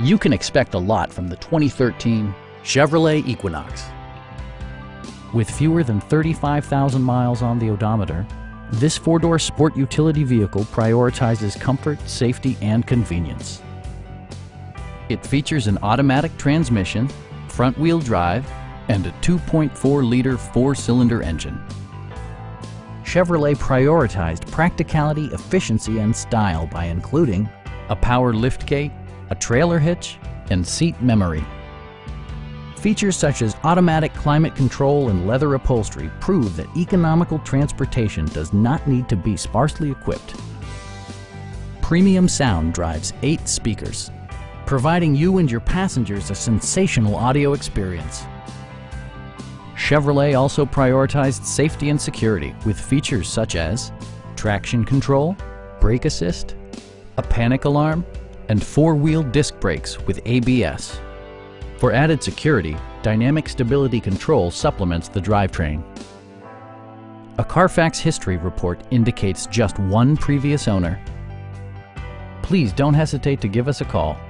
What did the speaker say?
You can expect a lot from the 2013 Chevrolet Equinox. With fewer than 35,000 miles on the odometer, this four-door sport utility vehicle prioritizes comfort, safety, and convenience. It features an automatic transmission, front-wheel drive, and a 2.4-liter four-cylinder engine. Chevrolet prioritized practicality, efficiency, and style by including a power liftgate, a trailer hitch, and seat memory. Features such as automatic climate control and leather upholstery prove that economical transportation does not need to be sparsely equipped. Premium sound drives 8 speakers, providing you and your passengers a sensational audio experience. Chevrolet also prioritized safety and security with features such as traction control, brake assist, a panic alarm, and four-wheel disc brakes with ABS. For added security, dynamic stability control supplements the drivetrain. A Carfax history report indicates just one previous owner. Please don't hesitate to give us a call.